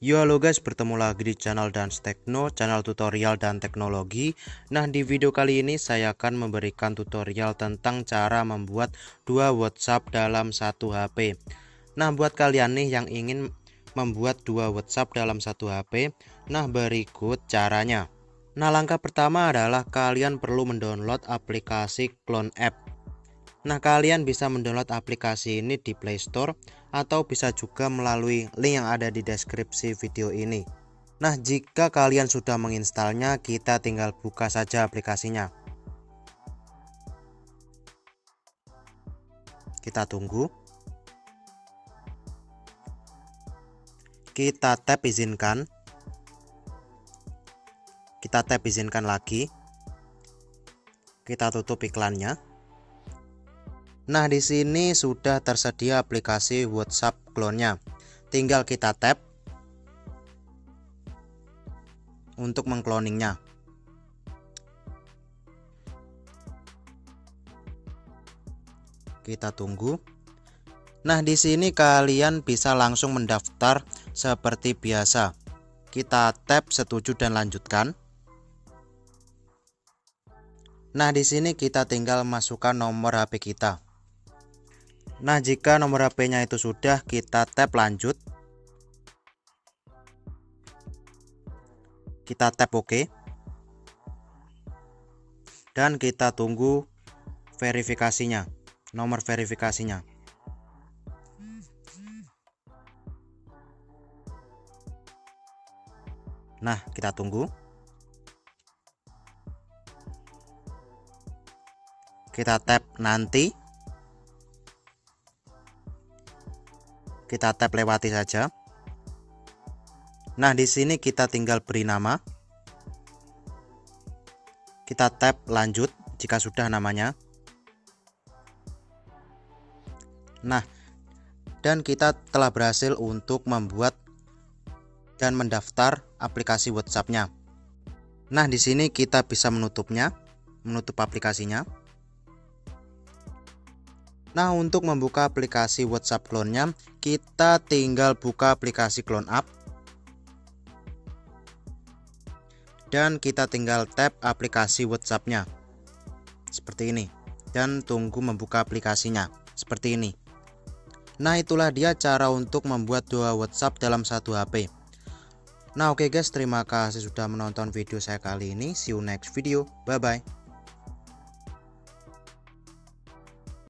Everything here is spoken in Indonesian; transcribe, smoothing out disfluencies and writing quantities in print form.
Yo halo guys, bertemu lagi di channel Dhan's Techno, channel tutorial dan teknologi. Nah, di video kali ini saya akan memberikan tutorial tentang cara membuat dua WhatsApp dalam satu HP. Nah, buat kalian nih yang ingin membuat dua WhatsApp dalam satu HP, nah berikut caranya. Nah, langkah pertama adalah kalian perlu mendownload aplikasi Clone App. Nah, kalian bisa mendownload aplikasi ini di Play Store atau bisa juga melalui link yang ada di deskripsi video ini. Nah, jika kalian sudah menginstalnya, kita tinggal buka saja aplikasinya. Kita tunggu. Kita tap izinkan. Kita tap izinkan lagi. Kita tutup iklannya. Nah, di sini sudah tersedia aplikasi WhatsApp Clone-nya. Tinggal kita tap untuk mengcloningnya. Kita tunggu. Nah, di sini kalian bisa langsung mendaftar seperti biasa. Kita tap setuju dan lanjutkan. Nah, di sini kita tinggal masukkan nomor HP kita. Nah, jika nomor HP-nya itu sudah, kita tap lanjut. Kita tap OK. Dan kita tunggu verifikasinya, nomor verifikasinya. Nah, kita tunggu. Kita tap nanti. Kita tap lewati saja. Nah, di sini kita tinggal beri nama. Kita tap lanjut jika sudah namanya. Nah, dan kita telah berhasil untuk membuat dan mendaftar aplikasi WhatsApp-nya. Nah, di sini kita bisa menutupnya, menutup aplikasinya. Nah, untuk membuka aplikasi WhatsApp Clone-nya, kita tinggal buka aplikasi Clone App. Dan kita tinggal tap aplikasi WhatsApp-nya. Seperti ini. Dan tunggu membuka aplikasinya. Seperti ini. Nah, itulah dia cara untuk membuat dua WhatsApp dalam satu HP. Nah, oke guys, terima kasih sudah menonton video saya kali ini. See you next video. Bye-bye.